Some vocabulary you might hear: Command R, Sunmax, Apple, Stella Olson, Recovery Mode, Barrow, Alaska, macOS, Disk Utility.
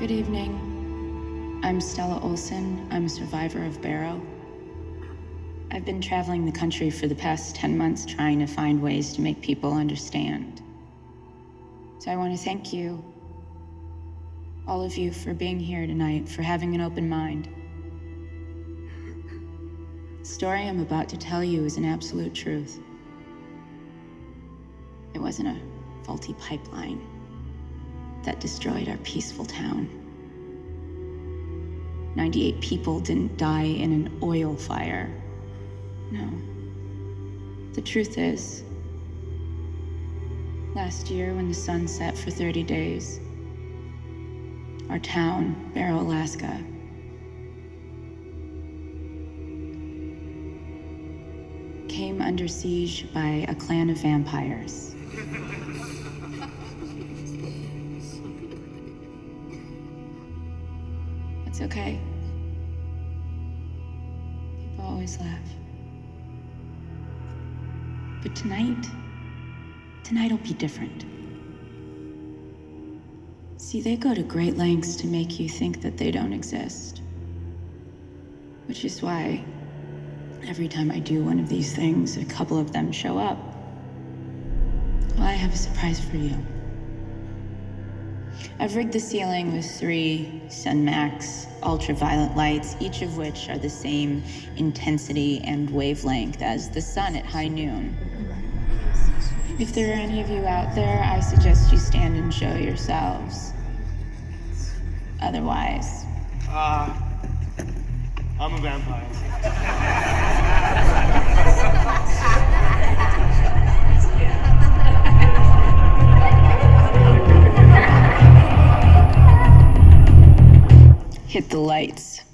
Good evening. I'm Stella Olson. I'm a survivor of Barrow. I've been traveling the country for the past 10 months trying to find ways to make people understand. So I want to thank you, all of you, for being here tonight, for having an open mind. The story I'm about to tell you is an absolute truth. It wasn't a faulty pipeline that destroyed our peaceful town. 98 people didn't die in an oil fire. No. The truth is, last year when the sun set for 30 days, our town, Barrow, Alaska, came under siege by a clan of vampires. It's okay. People always laugh. But tonight'll be different. See, they go to great lengths to make you think that they don't exist. Which is why every time I do one of these things, a couple of them show up. Well, I have a surprise for you. I've rigged the ceiling with 3 Sunmax ultraviolet lights, each of which are the same intensity and wavelength as the sun at high noon. If there are any of you out there, I suggest you stand and show yourselves. Otherwise... I'm a vampire. Hit the lights.